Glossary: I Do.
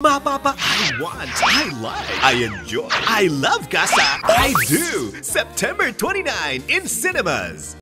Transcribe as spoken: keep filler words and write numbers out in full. Ma, ma, ma. I want, I like, I enjoy, I love Casa. I Do, September twenty-ninth in cinemas.